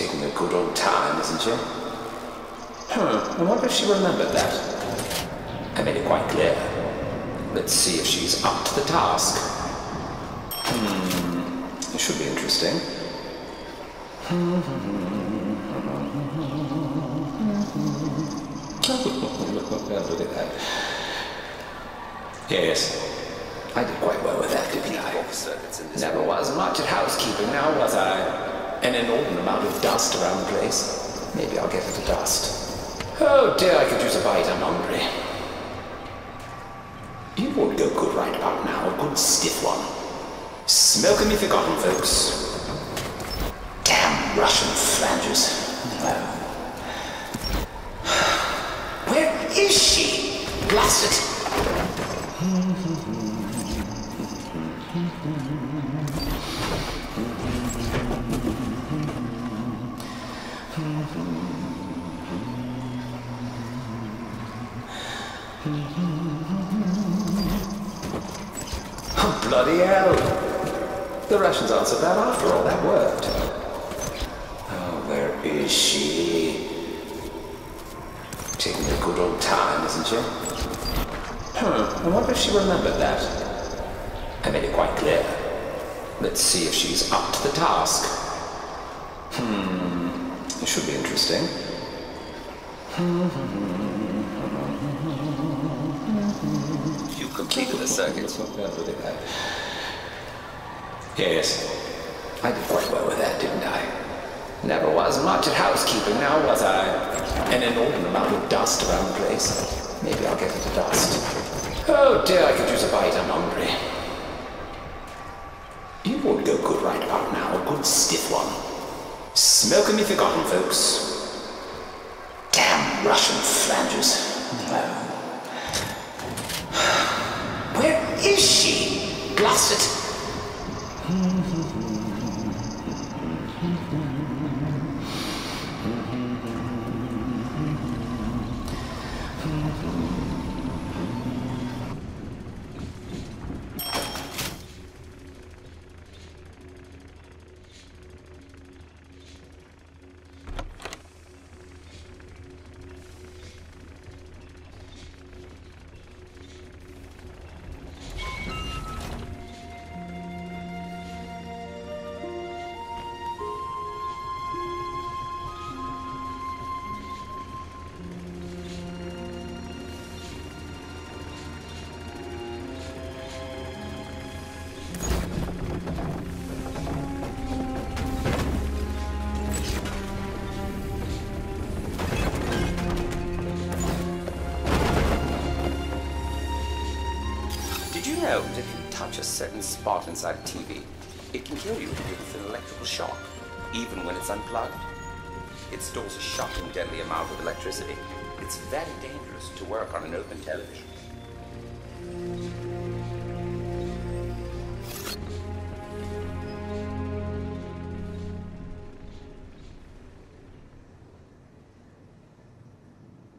Taking a good old time, isn't she? I wonder if she remembered that. I made it quite clear. Let's see if she's up to the task. It should be interesting. Look at that. Yes. I did quite well with that, didn't I? Never was much at housekeeping, now was I? An inordinate amount of dust around the place. Maybe I'll get it to dust. Oh dear, I could use a bite, I'm hungry. You would go good right about now, a good stiff one. Smoking me forgotten, folks. Damn Russian flanges. No. Where is she? Blasted! Oh, bloody hell! The Russians answered that after all, that worked. Oh, where is she? Taking a good old time, isn't she? I wonder if she remembered that. I made it quite clear. Let's see if she's up to the task. It should be interesting. You completed the circuit. Yes. I did quite well with that, didn't I? Never was much at housekeeping, now was I? An inordinate amount of dust around the place. Maybe I'll get it to dust. Oh dear, I could use a bite, I'm hungry. You would go good right about now, a good stiff one. Smoking me forgotten, folks. Damn Russian flanges. No. Where is she? Blasted! If you touch a certain spot inside a TV, it can kill you with an electrical shock, even when it's unplugged. It stores a shocking deadly amount of electricity. It's very dangerous to work on an open television.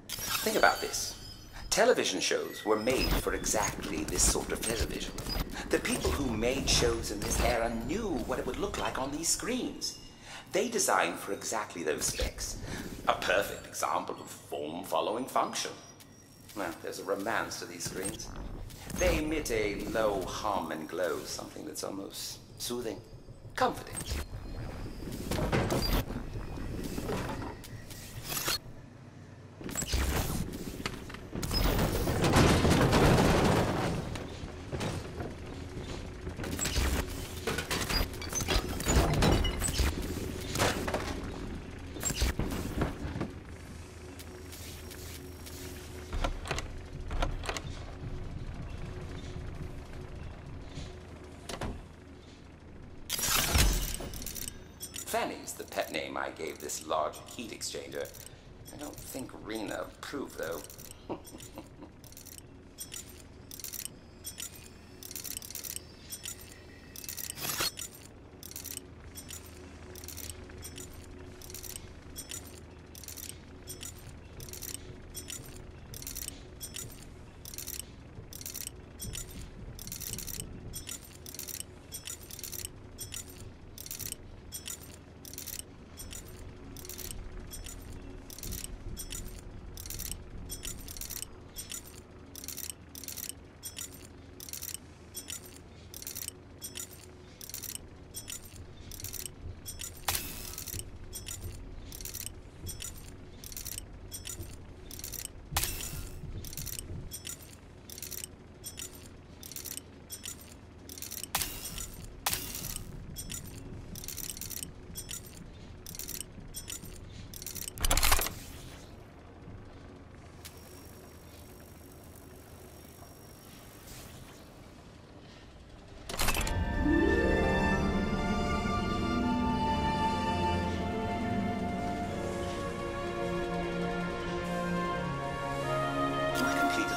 Think about this. Television shows were made for exactly this sort of television. The people who made shows in this era knew what it would look like on these screens. They designed for exactly those specs. A perfect example of form following function. Well, there's a romance to these screens. They emit a low hum and glow, something that's almost soothing, comforting. Fanny's the pet name I gave this large heat exchanger. I don't think Rena approved, though.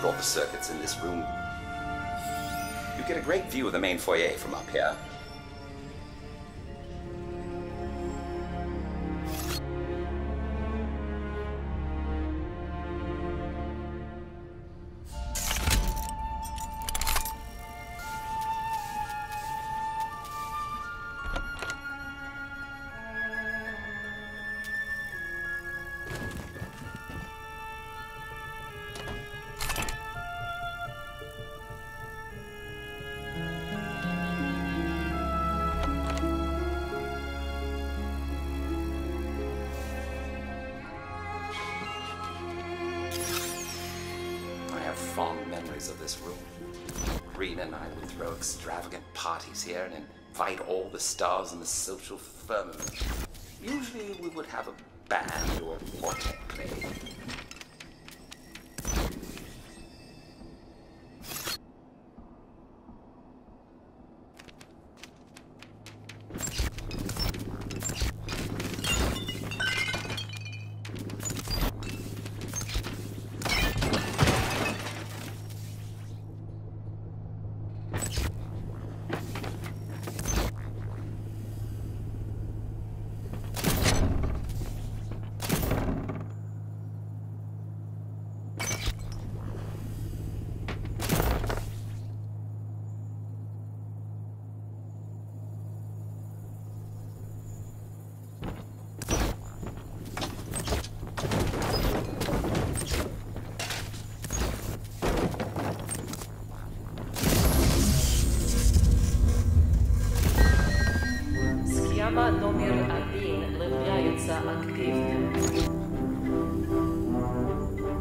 for all the circuits in this room. You get a great view of the main foyer from up here. Fond memories of this room. Rena and I would throw extravagant parties here and invite all the stars in the social firmament. Usually we would have a band or a quartet play. Номер один является активным. Номер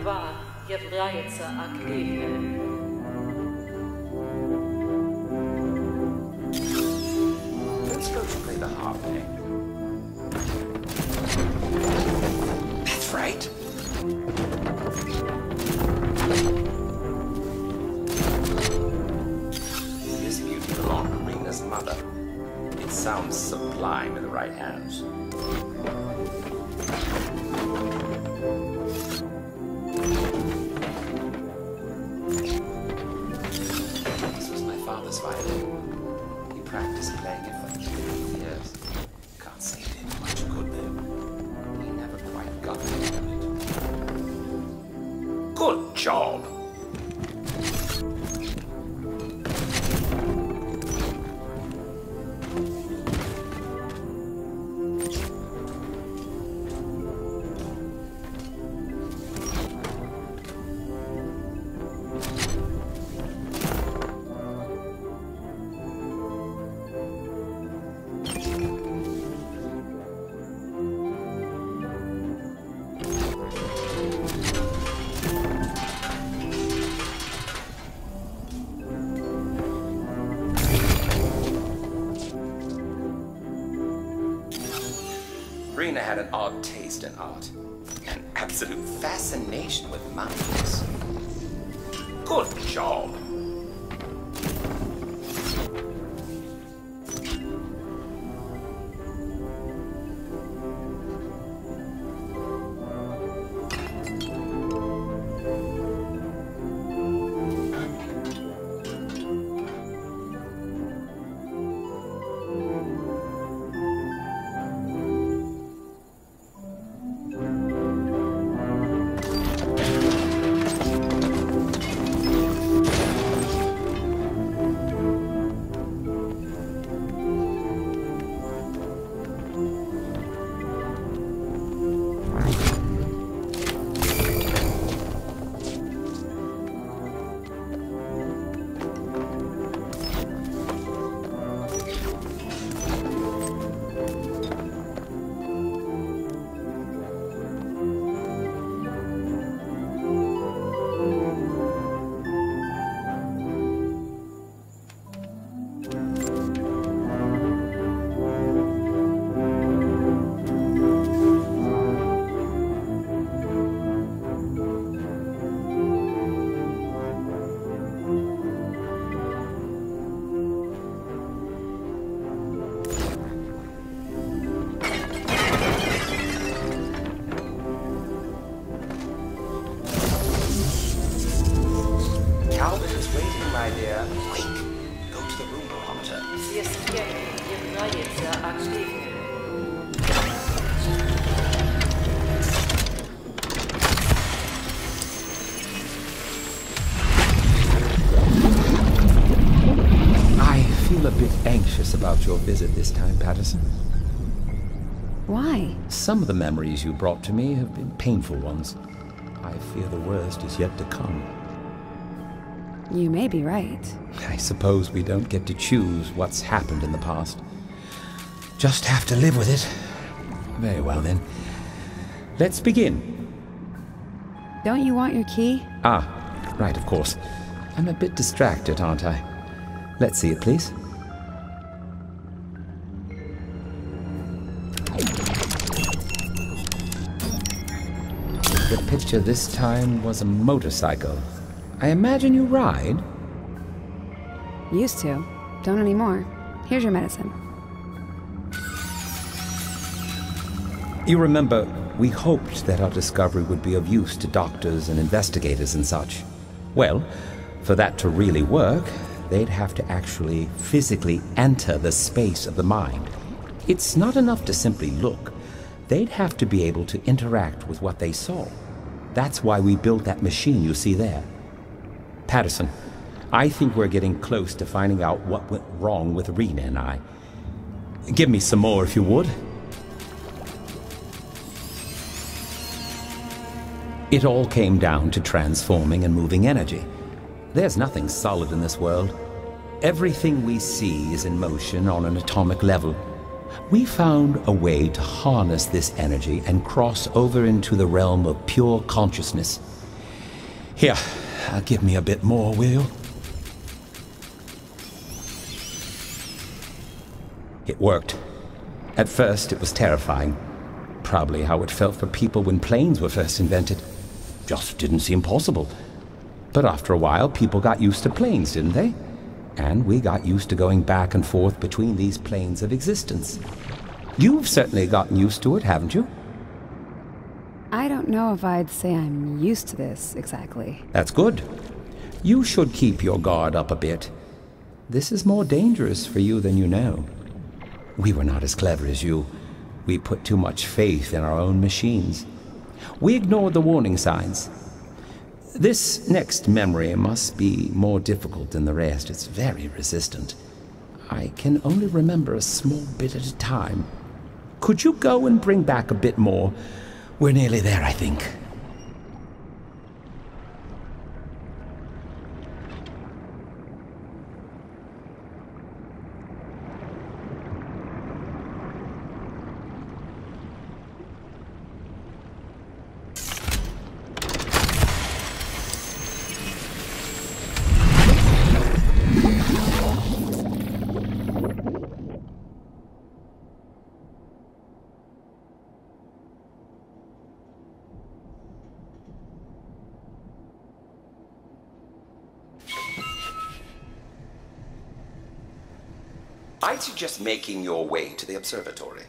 два является активным. Let's go to play the harp. That's right. This beauty belonged to Rena's mother. It sounds sublime in the right hands. Thank you. Good job. Rena had an odd taste in art, an absolute fascination with mountains. Good job. About your visit this time, Patterson. Why? Some of the memories you brought to me have been painful ones. I fear the worst is yet to come. You may be right. I suppose we don't get to choose what's happened in the past. Just have to live with it. Very well then. Let's begin. Don't you want your key? Ah, right, of course. I'm a bit distracted, aren't I? Let's see it, please. The picture this time was a motorcycle. I imagine you ride? Used to. Don't anymore. Here's your medicine. You remember, we hoped that our discovery would be of use to doctors and investigators and such. Well, for that to really work, they'd have to actually physically enter the space of the mind. It's not enough to simply look. They'd have to be able to interact with what they saw. That's why we built that machine you see there. Patterson, I think we're getting close to finding out what went wrong with Rena and I. Give me some more if you would. It all came down to transforming and moving energy. There's nothing solid in this world. Everything we see is in motion on an atomic level. We found a way to harness this energy and cross over into the realm of pure consciousness. Here, give me a bit more, will you? It worked. At first, it was terrifying. Probably how it felt for people when planes were first invented. Just didn't seem possible. But after a while, people got used to planes, didn't they? And we got used to going back and forth between these planes of existence. You've certainly gotten used to it, haven't you? I don't know if I'd say I'm used to this, exactly. That's good. You should keep your guard up a bit. This is more dangerous for you than you know. We were not as clever as you. We put too much faith in our own machines. We ignored the warning signs. This next memory must be more difficult than the rest. It's very resistant. I can only remember a small bit at a time. Could you go and bring back a bit more? We're nearly there, I think. I suggest making your way to the observatory.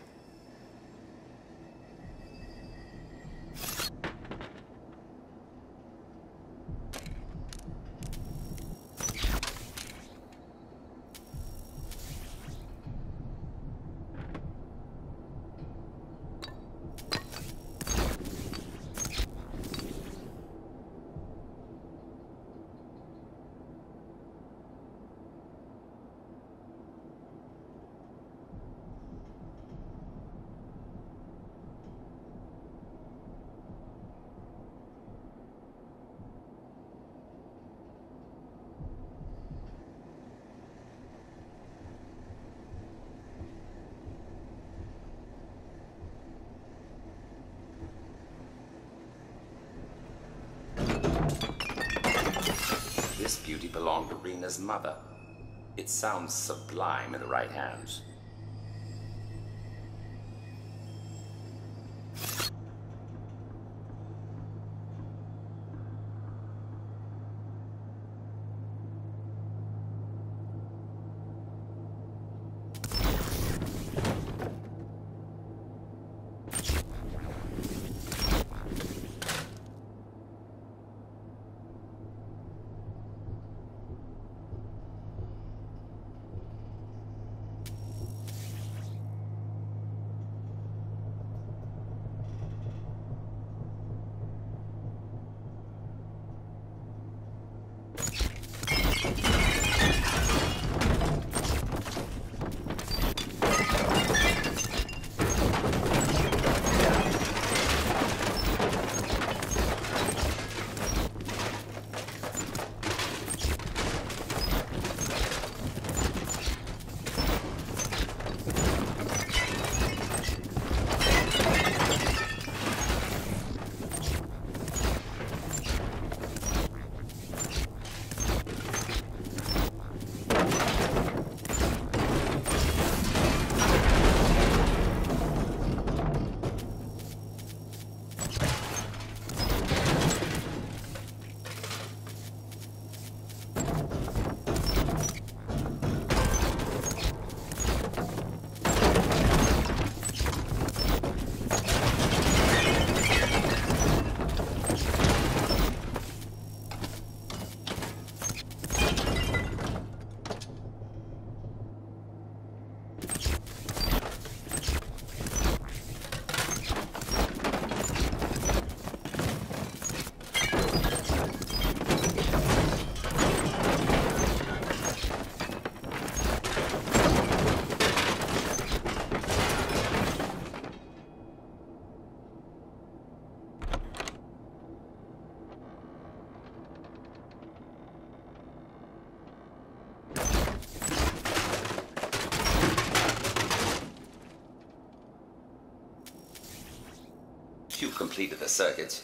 This beauty belonged to Rena's mother. It sounds sublime in the right hands. You've completed the circuit.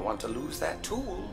wouldn't want to lose that tool.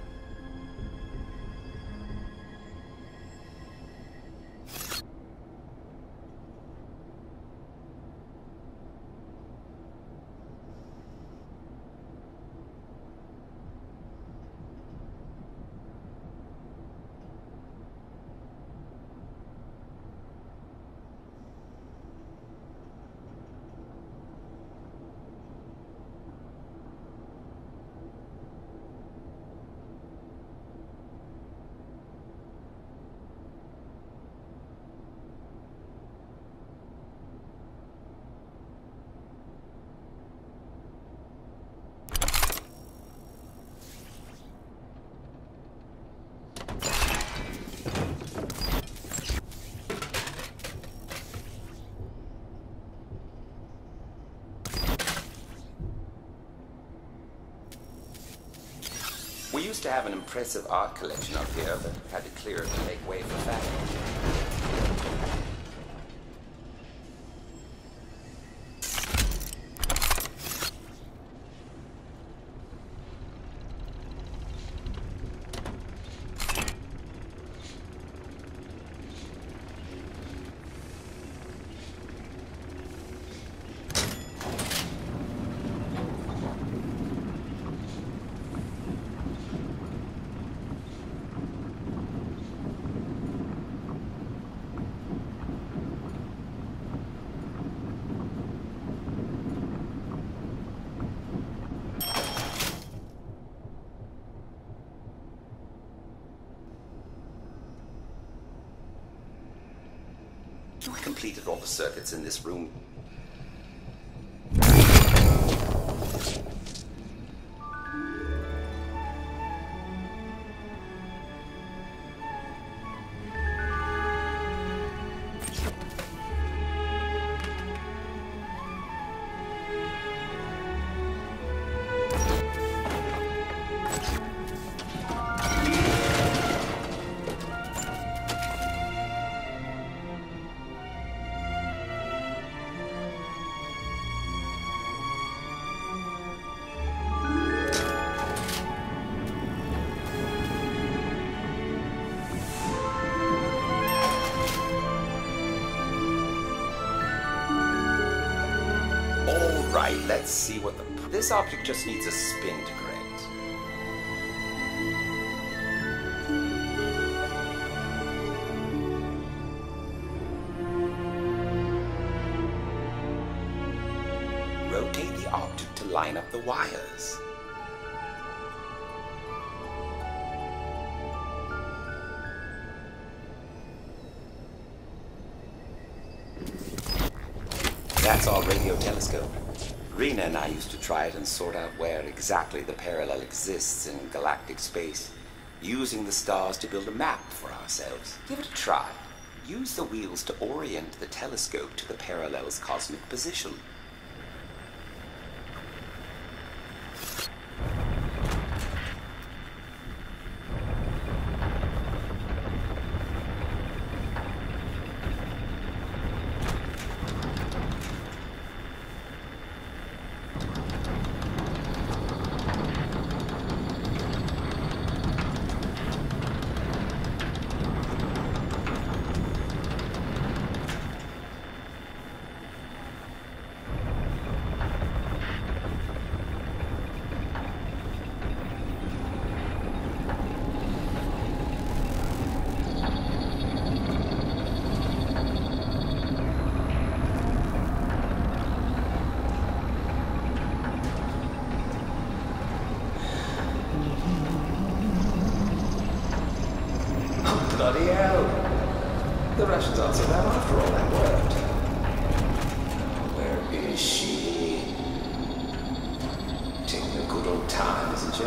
We used to have an impressive art collection up here, but had to clear it to make way for fashion. I completed all the circuits in this room. Right, let's see what this object just needs a spin to create. Rotate the object to line up the wires. That's our radio telescope. Rena and I used to try it and sort out where exactly the parallel exists in galactic space, using the stars to build a map for ourselves. Give it a try. Use the wheels to orient the telescope to the parallel's cosmic position. Bloody hell! The Russians answered that after all that worked. Where is she? Taking a good old time, isn't she?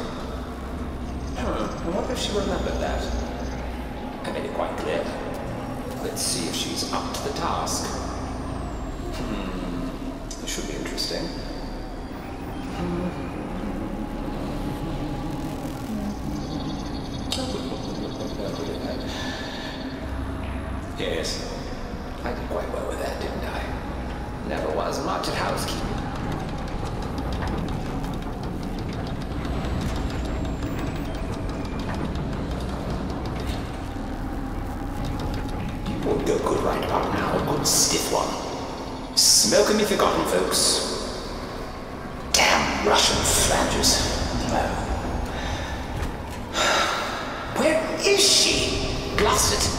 I wonder if she remembered that. I made it quite clear. Let's see if she's up to the task. This should be interesting. Yes, I did quite well with that, didn't I? Never was much at housekeeping. stiff one. Smoke 'em if you've got 'em, folks. Damn Russian flanges. Oh. Where is she? Blasted.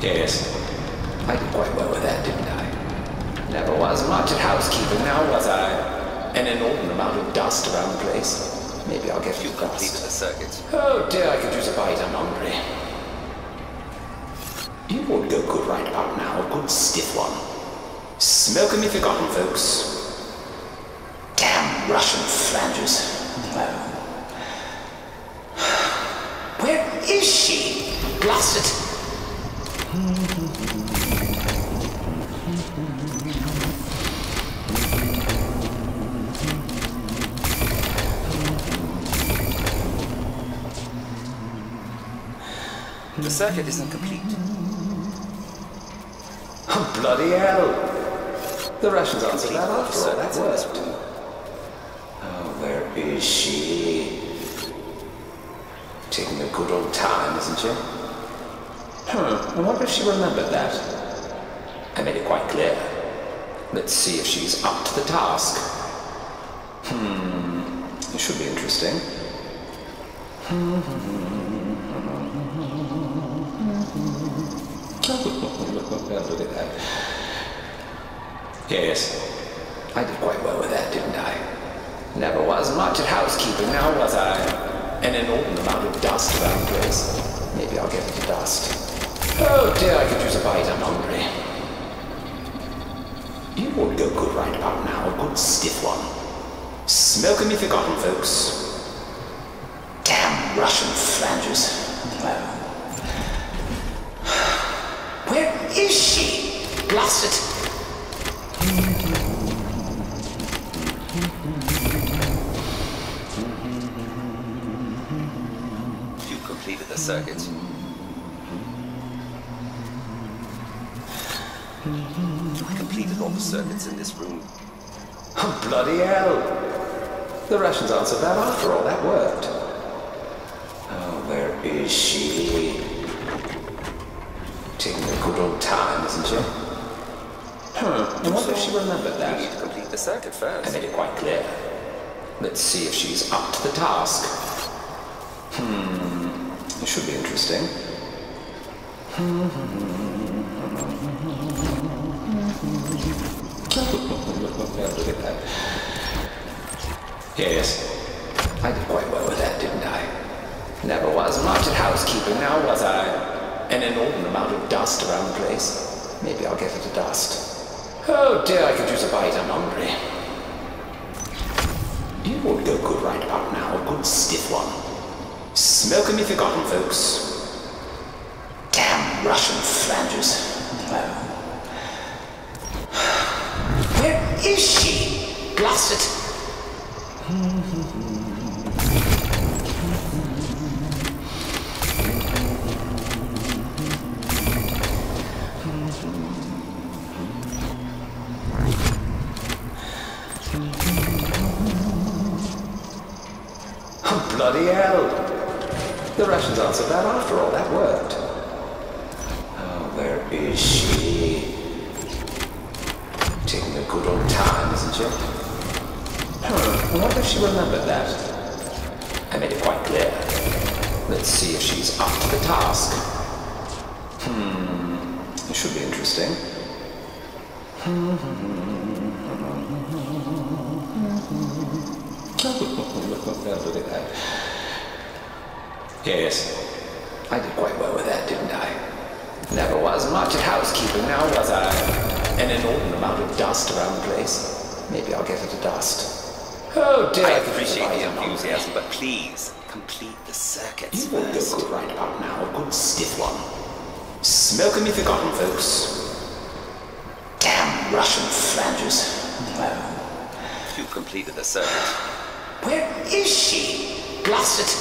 Yes, I did quite well with that, didn't I? Never was much at housekeeping, now was I? An inordinate amount of dust around the place. Maybe I'll get you completed the circuit. Oh dear, I could use a bite, I'm hungry. You would go good right about now, a good stiff one. Smoke 'em if you've got 'em, folks. Damn Russian flanges. Oh. Where is she? Blast it! The circuit isn't complete. Oh, bloody hell! The Russians answered that after all. That's worse. Oh, where is she? Taking a good old time, isn't she? I wonder if she remembered that. I made it quite clear. Let's see if she's up to the task. It should be interesting. Look at that. Yes, I did quite well with that, didn't I? Never was much at housekeeping, now was I? An inordinate amount of dust around the place. Maybe I'll get into dust. Oh dear, I could use a bite, I'm hungry. You would go good right about now, a good stiff one. Smoke 'em if you've got 'em, folks. Damn Russian flanges. Oh. Where is she? Blast it! You completed the circuit. I completed all the circuits in this room. Oh, bloody hell! The Russians answered that after all. That worked. Oh, where is she? Taking a good old time, isn't she? I wonder if she remembered that. We need to complete the circuit first. I made it quite clear. Let's see if she's up to the task. It should be interesting. Look at that. Yes, I did quite well with that, didn't I? Never was much at housekeeping, now was I? An inordinate amount of dust around the place. Maybe I'll get it to dust. Oh dear, I could use a bite, I'm hungry. You would go good right about now, a good stiff one. Smoke 'em if you've got 'em, folks. Damn Russian flanges. Where is she? Blast it! Oh, bloody hell! The Russians answered that after all, that worked. Oh, where is she? Taking a good old time, isn't she? Huh, what if she remembered that? I made it quite clear. Let's see if she's up to the task. It should be interesting. Look at that. Yes, I did quite well with that, didn't I? Never was much at housekeeping, now was I? An inordinate amount of dust around the place. Maybe I'll get it to dust. Oh dear! I appreciate the enthusiasm, but please complete the circuits first. You will go good right about now, a good stiff one. Smoke 'em if you've got 'em, folks. Damn Russian flanges. No. You've completed the circuit. Where is she? Blast it!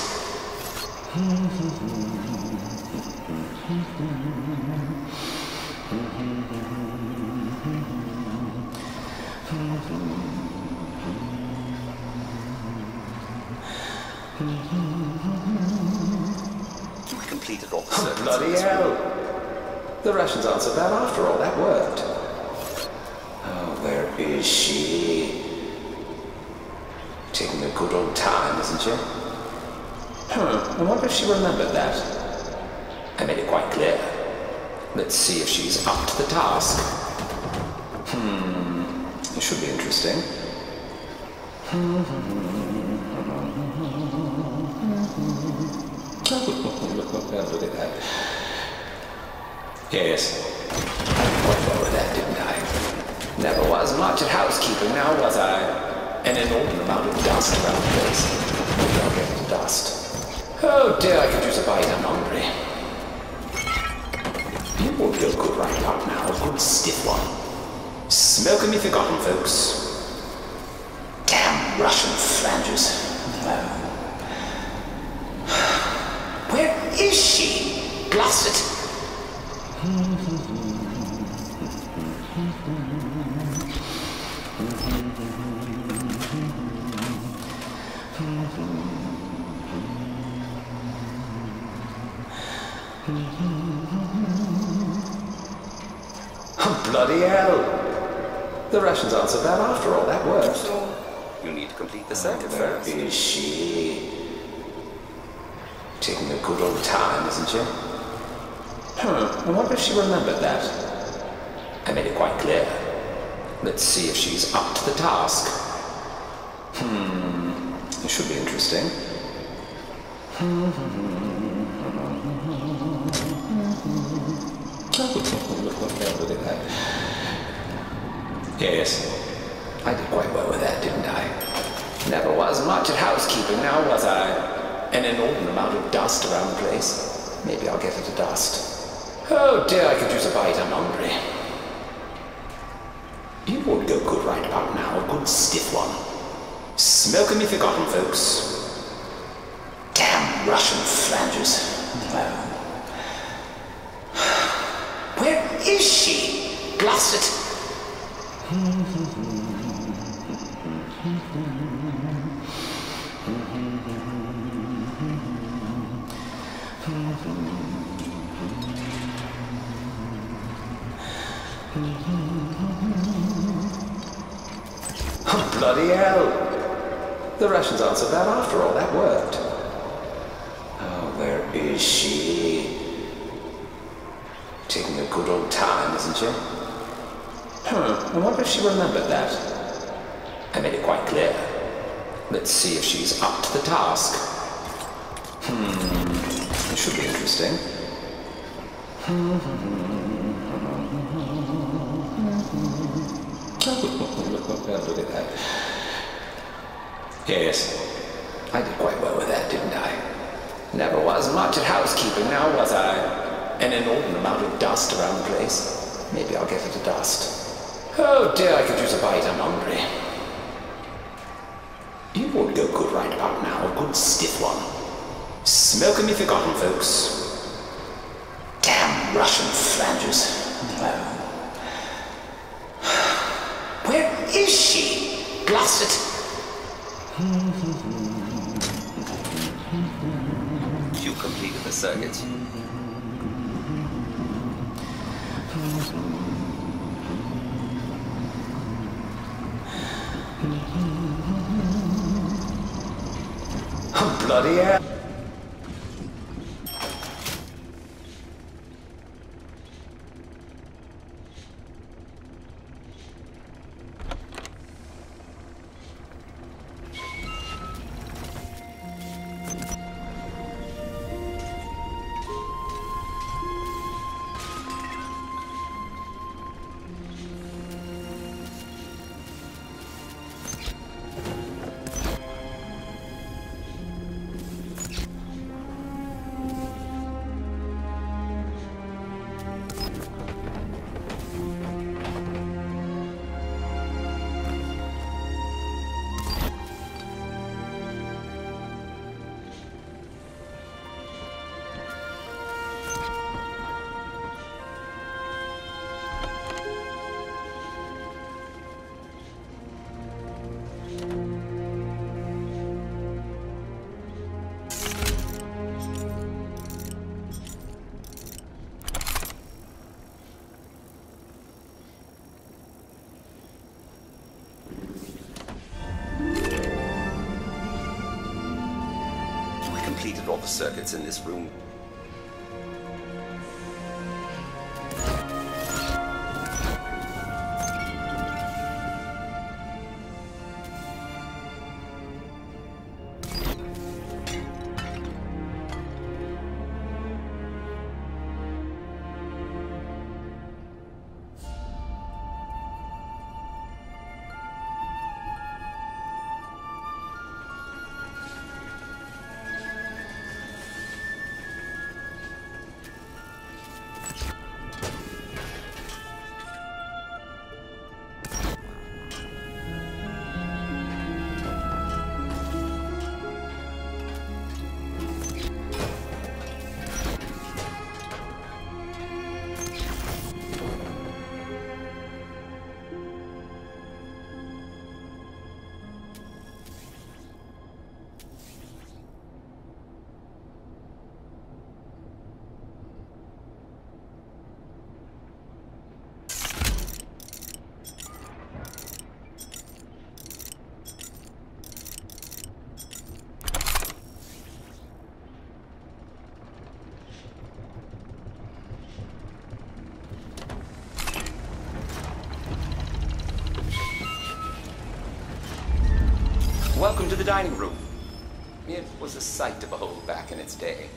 Oh, bloody hell! The Russians answered that after all, that worked. Oh, where is she? Taking a good old time, isn't she? Huh, I wonder if she remembered that. I made it quite clear. Let's see if she's up to the task. It should be interesting. Look at that. Yes. I did quite well with that, didn't I? Never was much at housekeeping, now was I? An inordinate amount of dust around the place. Maybe I'll get into dust. Oh dear, I could use a bite, I'm hungry. You would feel good right about now, a good stiff one. Smoke 'em if you've got 'em, folks. Damn Russian flanges. No. Where is she? Blast it! Oh, bloody hell! The Russians answered that after all, that worked. You need to complete the circuit first. Where is she? Taking a good old time, isn't she? Huh, I wonder if she remembered that. I made it quite clear. Let's see if she's up to the task. It should be interesting. Look at that. Yes, I did quite well with that, didn't I? Never was much at housekeeping, now was I? An inordinate amount of dust around the place. Maybe I'll get it to dust. Oh dear, I could use a bite, I'm hungry. You would go good right about now, a good stiff one. Smoke 'em if you've got 'em, folks. Damn Russian flanges. No. Where is she? Blast it! Oh, bloody hell! The Russians answered that after all, that worked. Oh, where is she? Taking a good old time, isn't she? Huh, I wonder if she remembered that. I made it quite clear. Let's see if she's up to the task. This should be interesting. Look at that. Yes, I did quite well with that, didn't I? Never was much at housekeeping, now was I? An inordinate amount of dust around the place. Maybe I'll get it to dust. Oh dear, I could use a bite, I'm hungry. You would go good right about now, a good stiff one. Smoke and me forgotten, folks. Damn Russian flanges. No. Where is she? Blast it! You completed the circuit. Bloody hell. All the circuits in this room. Welcome to the dining room. It was a sight to behold back in its day.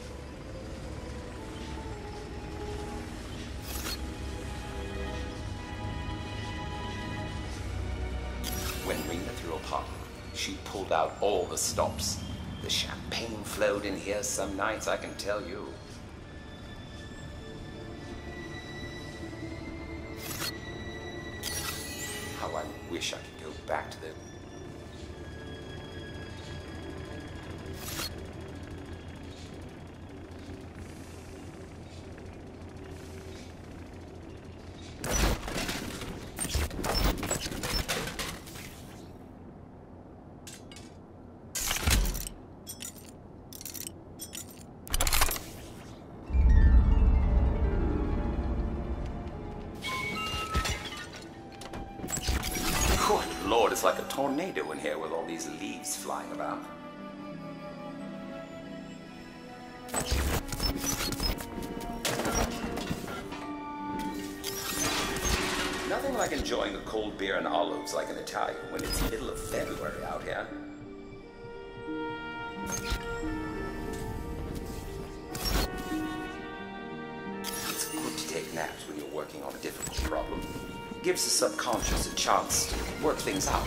When Rena threw a party, she pulled out all the stops. The champagne flowed in here some nights, I can tell you. How I wish I could go back to the... Lord, it's like a tornado in here with all these leaves flying about. Nothing like enjoying a cold beer and olives like an Italian when it's middle of February out here. steps when you're working on a difficult problem. It gives the subconscious a chance to work things out.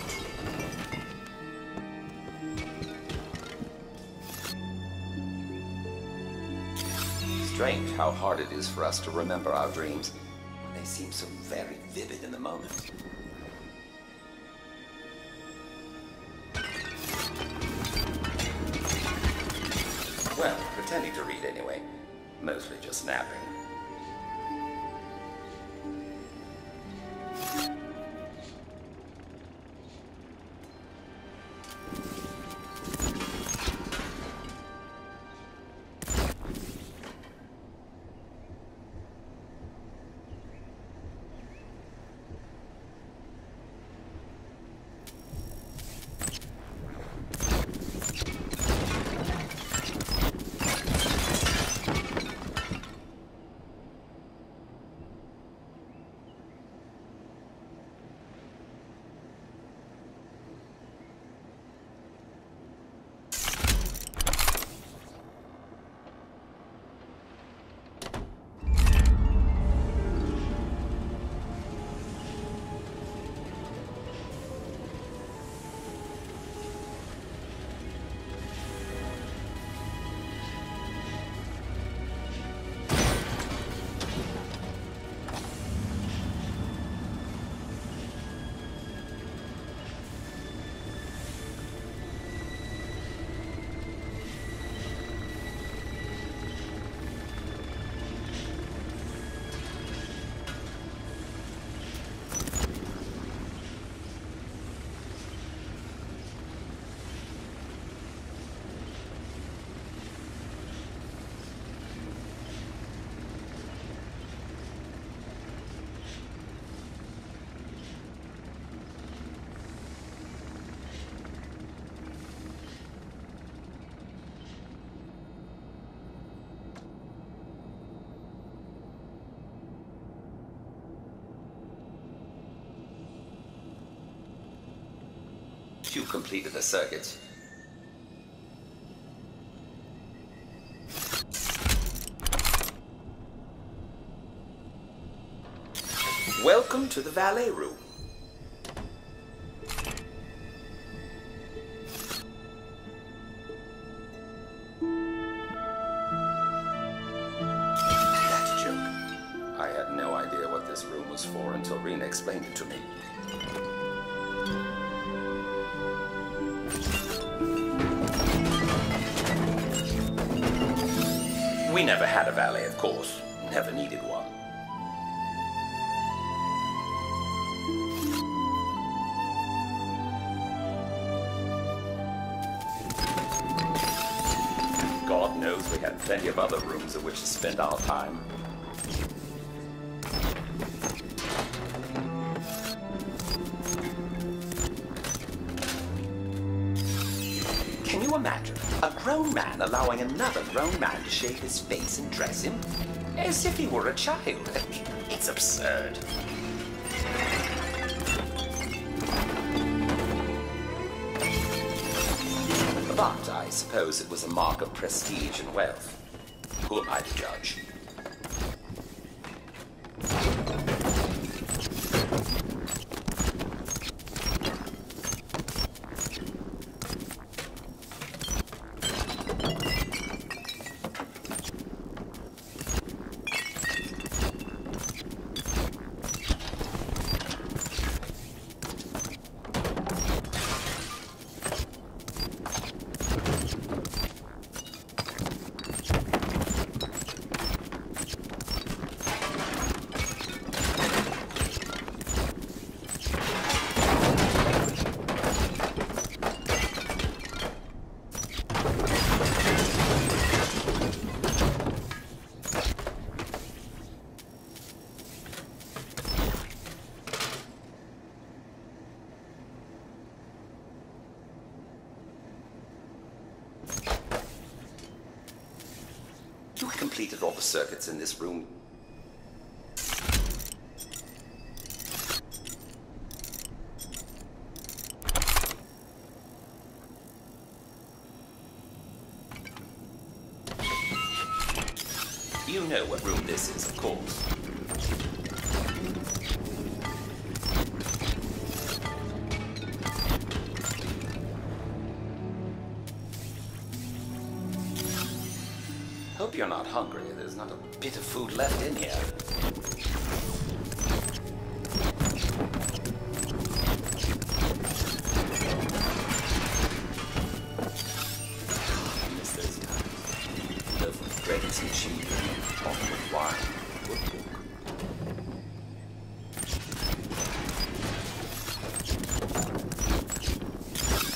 Strange how hard it is for us to remember our dreams when they seem so very vivid in the moment. Well, pretending to read anyway. Mostly just napping. You completed the circuit. Welcome to the valet room. That's a joke. I had no idea what this room was for until Rena explained it to me. We never had a valet, of course. Never needed one. God knows we had plenty of other rooms in which to spend our time. Can you imagine? A grown man allowing another grown man to shave his face and dress him as if he were a child. It's absurd. But I suppose it was a mark of prestige and wealth. Who am I to judge? Completed all the circuits in this room. You know what room this is, of course. hungry. There's not a bit of food left in here. I miss those times. Love with grapes and cheese and often with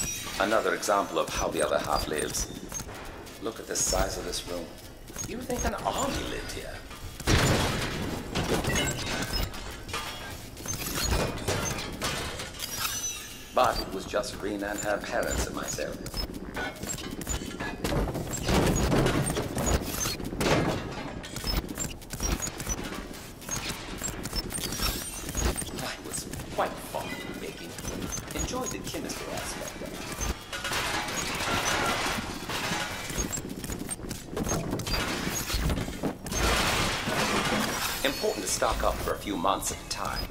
wine. Another example of how the other half lives. Look at the size of this room. You think an army lived here? But it was just Rena and her parents and myself. I was quite fond of baking. Enjoyed the chemistry aspect of it. Important to stock up for a few months at a time.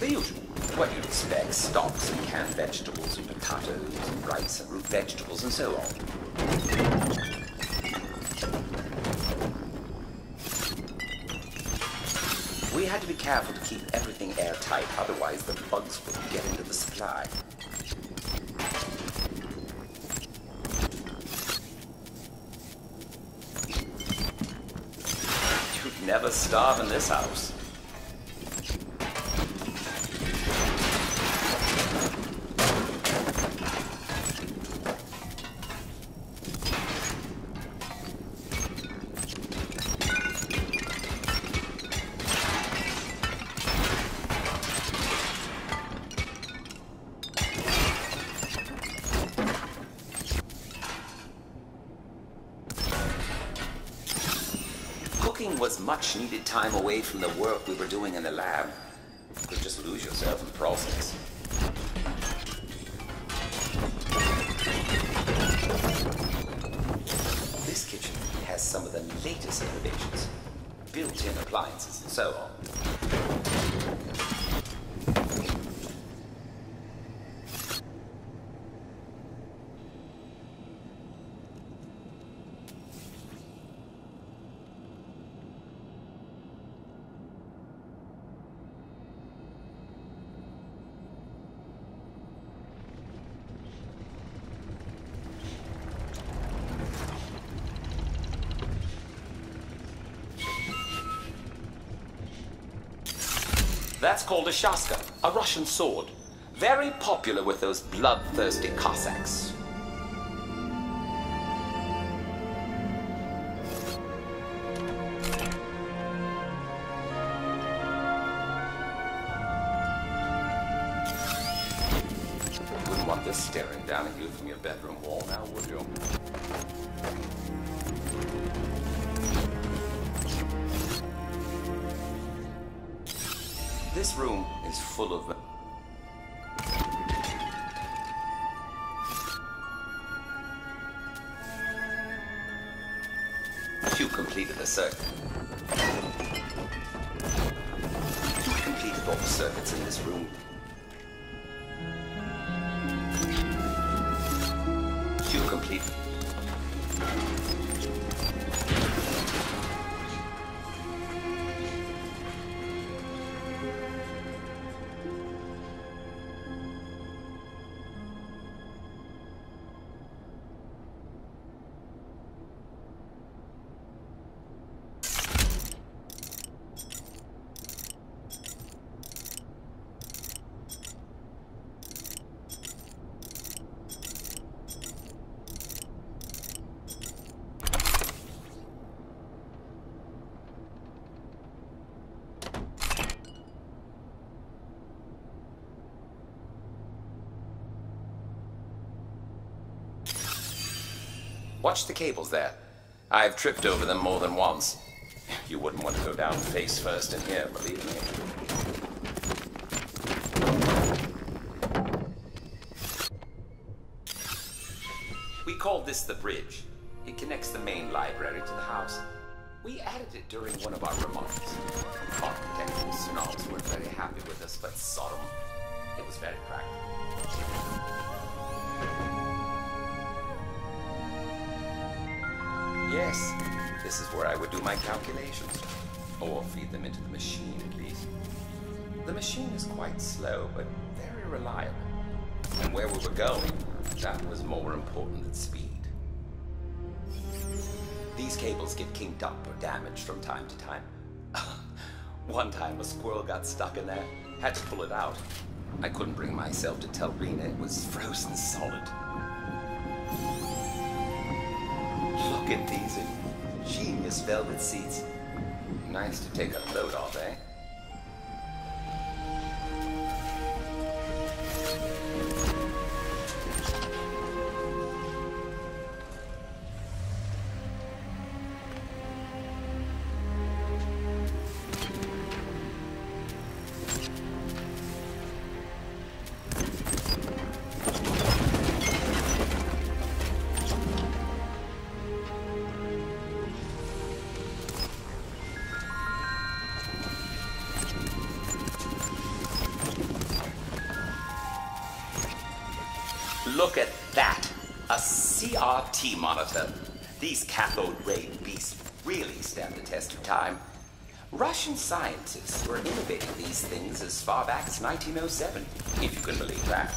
The usual, what you'd expect, stocks and canned vegetables and potatoes and rice and root vegetables and so on. We had to be careful to keep everything airtight, otherwise the bugs would get into the supply. You'd never starve in this house. Cooking was much needed time away from the work we were doing in the lab. You could just lose yourself in the process. This kitchen has some of the latest innovations, built-in appliances and so on. That's called a shasta, a Russian sword. Very popular with those bloodthirsty Cossacks. You wouldn't want this staring down at you from your bedroom wall now, would you? This room is full of them. You completed the circuit. You completed all the circuits in this room. You completed. Watch the cables there. I've tripped over them more than once. You wouldn't want to go down face first in here, believe me. We called this the bridge. It connects the main library to the house. We added it during one of our remarks. Architectural snobs weren't very happy with us, but Sodom, it was very practical. Yes, this is where I would do my calculations. Or feed them into the machine, at least. The machine is quite slow, but very reliable. And where we were going, that was more important than speed. These cables get kinked up or damaged from time to time. One time a squirrel got stuck in there, had to pull it out. I couldn't bring myself to tell Rena it was frozen solid. Look at these ingenious velvet seats. Nice to take a load off, eh? Look at that! A CRT monitor. These cathode ray beasts really stand the test of time. Russian scientists were innovating these things as far back as 1907, if you can believe that.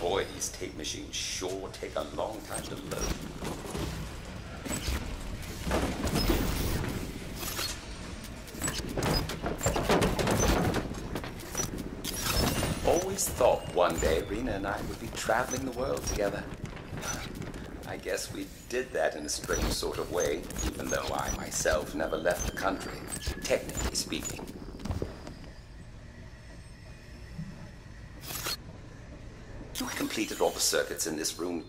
Boy, these tape machines sure take a long time to load. Always thought one day Rena and I would be traveling the world together. I guess we did that in a strange sort of way, even though I myself never left the country, technically speaking. We completed all the circuits in this room.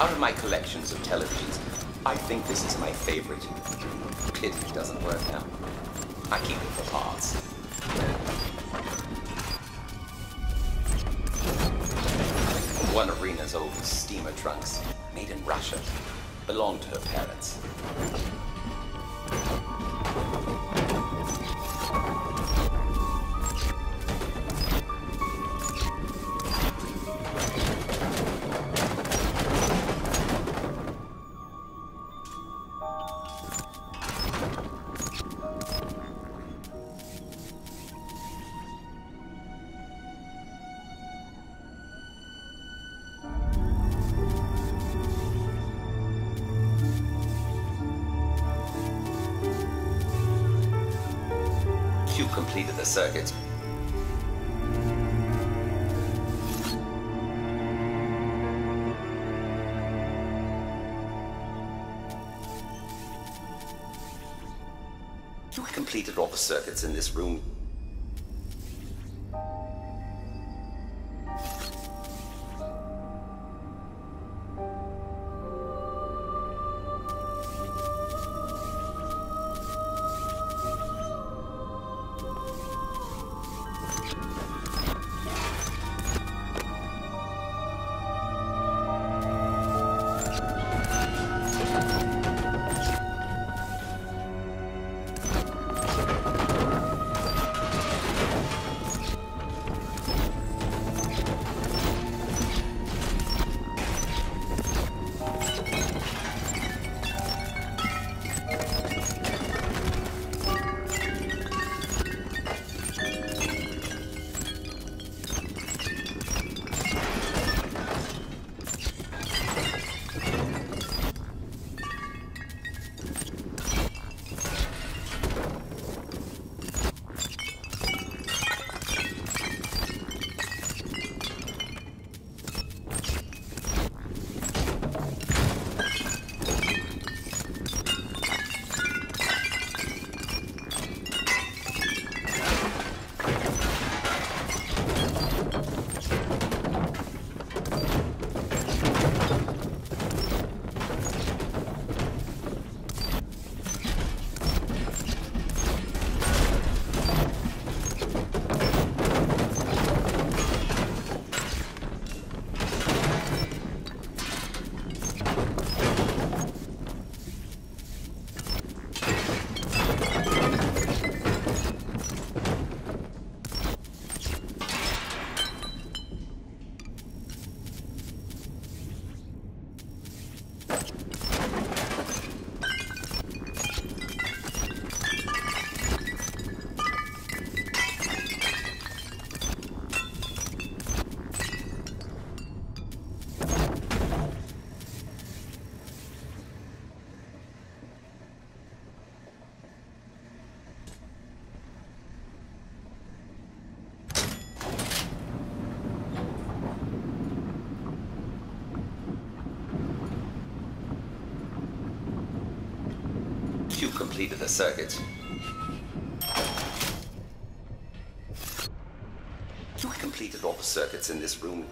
Out of my collections of televisions, I think this is my favorite. Pity it doesn't work now. I keep it for parts. One of Rena's old steamer trunks, made in Russia, belonged to her parents. You completed the circuit. You completed all the circuits in this room. you've completed the circuit. You completed all the circuits in this room.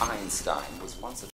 Einstein was once a